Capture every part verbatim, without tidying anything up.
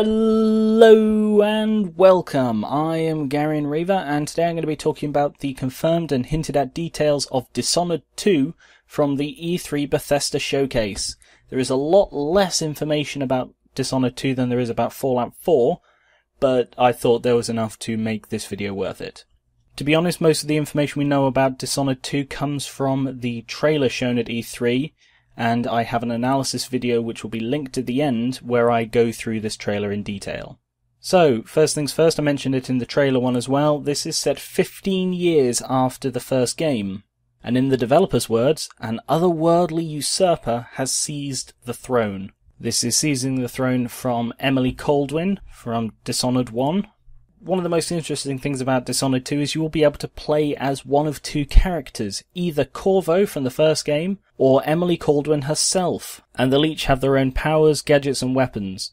Hello and welcome, I am Gar one onriva and today I'm going to be talking about the confirmed and hinted at details of Dishonored two from the E three Bethesda showcase. There is a lot less information about Dishonored two than there is about Fallout four, but I thought there was enough to make this video worth it. To be honest, most of the information we know about Dishonored two comes from the trailer shown at E three, and I have an analysis video which will be linked at the end where I go through this trailer in detail. So, first things first, I mentioned it in the trailer one as well, this is set fifteen years after the first game, and in the developer's words, an otherworldly usurper has seized the throne. This is seizing the throne from Emily Kaldwin from Dishonored one. One of the most interesting things about Dishonored two is you will be able to play as one of two characters, either Corvo from the first game, or Emily Kaldwin herself, and they'll each have their own powers, gadgets and weapons.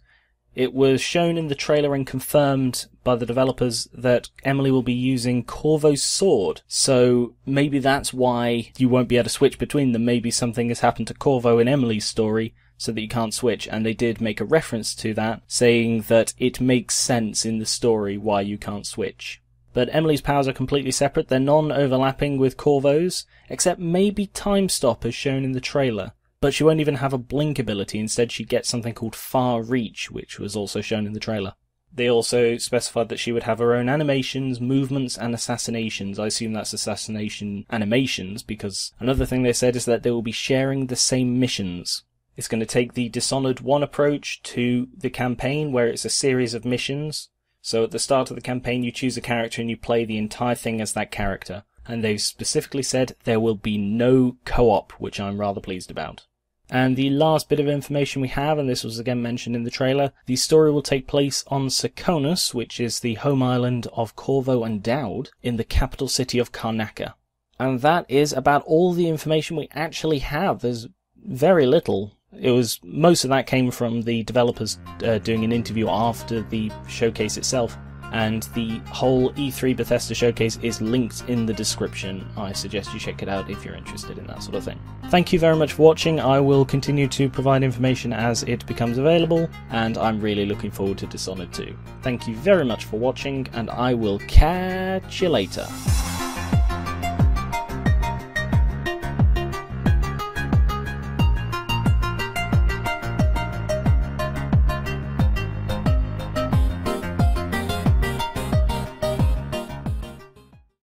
It was shown in the trailer and confirmed by the developers that Emily will be using Corvo's sword, so maybe that's why you won't be able to switch between them. Maybe something has happened to Corvo in Emily's story, so that you can't switch, and they did make a reference to that, saying that it makes sense in the story why you can't switch. But Emily's powers are completely separate, they're non-overlapping with Corvo's, except maybe Time Stop as shown in the trailer. But she won't even have a blink ability, instead she gets something called Far Reach, which was also shown in the trailer. They also specified that she would have her own animations, movements, and assassinations. I assume that's assassination animations, because another thing they said is that they will be sharing the same missions. It's going to take the Dishonored one approach to the campaign, where it's a series of missions. So at the start of the campaign you choose a character and you play the entire thing as that character. And they've specifically said there will be no co-op, which I'm rather pleased about. And the last bit of information we have, and this was again mentioned in the trailer, the story will take place on Sikonus, which is the home island of Corvo and Dowd, in the capital city of Karnaka. And that is about all the information we actually have. There's very little. It was most of that came from the developers uh, doing an interview after the showcase itself, and the whole E three Bethesda showcase is linked in the description. I suggest you check it out if you're interested in that sort of thing. Thank you very much for watching. I will continue to provide information as it becomes available, and I'm really looking forward to Dishonored two. Thank you very much for watching, and I will catch you later.